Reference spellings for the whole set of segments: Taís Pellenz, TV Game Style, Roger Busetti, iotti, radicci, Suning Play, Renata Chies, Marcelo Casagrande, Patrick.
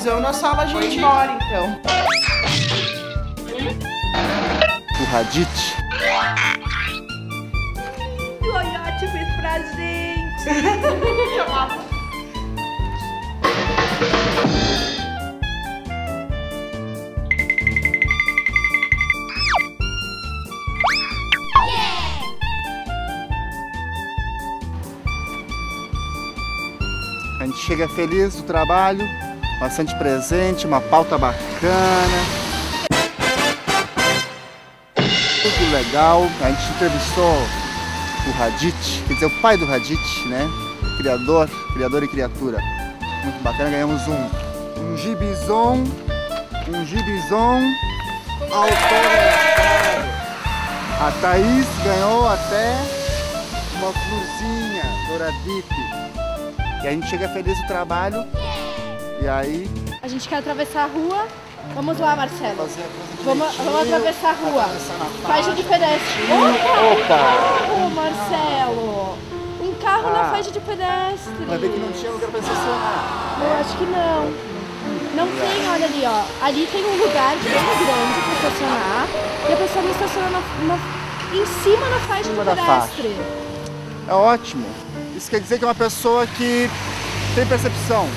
finalizou na sala, a gente ir embora, então. O radite. O Oiote fez pra gente. A gente chega feliz do trabalho, bastante presente, uma pauta bacana. Tudo legal. A gente entrevistou o Radite, quer dizer, o pai do Radite, né? Criador e criatura. Muito bacana, ganhamos um gibizon, autografado. A Taís ganhou até uma florzinha douradita. E a gente chega feliz do trabalho, e aí... A gente quer atravessar a rua. Vamos lá, Marcelo. Vamos atravessar a rua. Faixa de pedestre. Opa! Um carro, Marcelo! Um carro na faixa de pedestre. Vai ver que não tinha lugar pra estacionar. Eu acho que não. Não tem, olha ali, ó. Ali tem um lugar que é grande pra estacionar. E a pessoa não estaciona em cima da faixa de pedestre. É ótimo. Isso quer dizer que é uma pessoa que tem percepção,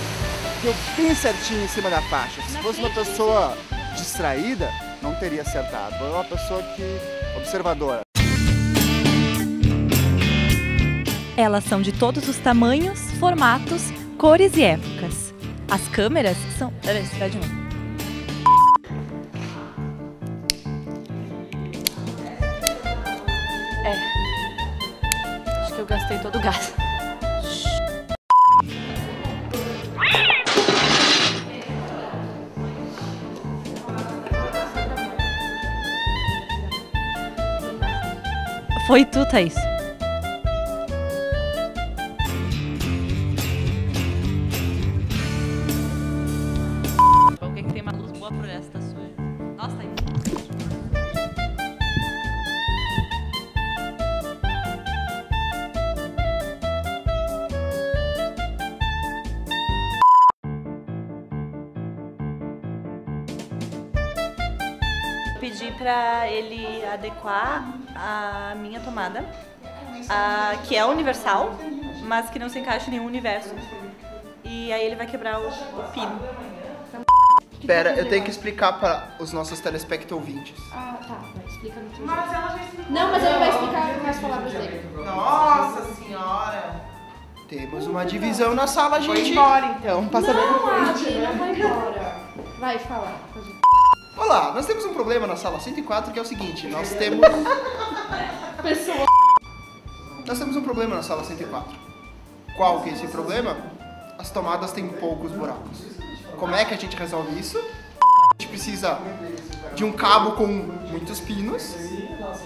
que eu pin certinho em cima da faixa. Se fosse uma pessoa distraída, não teria acertado. É uma pessoa que observadora. Elas são de todos os tamanhos, formatos, cores e épocas. As câmeras são... Peraí, dá de novo. É. Acho que eu gastei todo o gás. Foi tu, Taís. O que tem uma luz boa por essa, tá suja. Nossa, Taís. Pedi pra ele adequar a minha tomada, que é universal, mas que não se encaixa em nenhum universo. E aí ele vai quebrar o pino. Pera, eu tenho que explicar para os nossos telespectadores. Ah, tá. Explica no teu jeito. Ela já explicou. Não, mas ele vai explicar com as palavras dele. Nossa senhora! Temos uma divisão na sala, gente. Vai embora, então. Passa bem na frente. Não, vai embora. Vai falar. Olá, nós temos um problema na sala 104, que é o seguinte, nós temos... Pessoa. Nós temos um problema na sala 104. Qual que é esse problema? As tomadas têm poucos buracos. Como é que a gente resolve isso? A gente precisa de um cabo com muitos pinos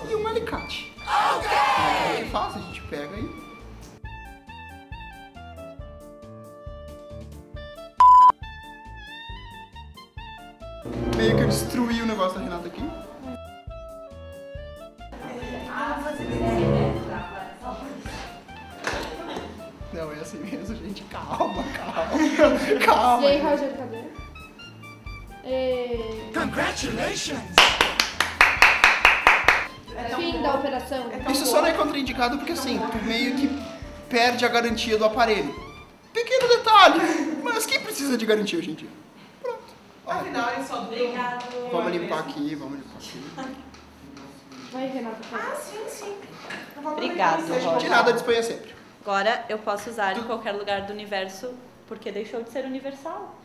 e um alicate. Okay. É fácil, a gente pega e... Meio que eu destruí o negócio da Renata aqui. Não, é assim mesmo, gente. Calma, calma. Calma. E aí, Roger, cadê? E... Congratulations! Fim da operação. Isso só não é contraindicado porque assim, tu meio que perde a garantia do aparelho. Pequeno detalhe, mas quem precisa de garantia hoje em dia? Afinal, é só do... Vamos limpar aqui, vamos limpar aqui. Vai, Renata. Ah, sim, sim. Obrigado, Roger. De nada, de Espanha sempre. Agora eu posso usar em qualquer lugar do universo, porque deixou de ser universal.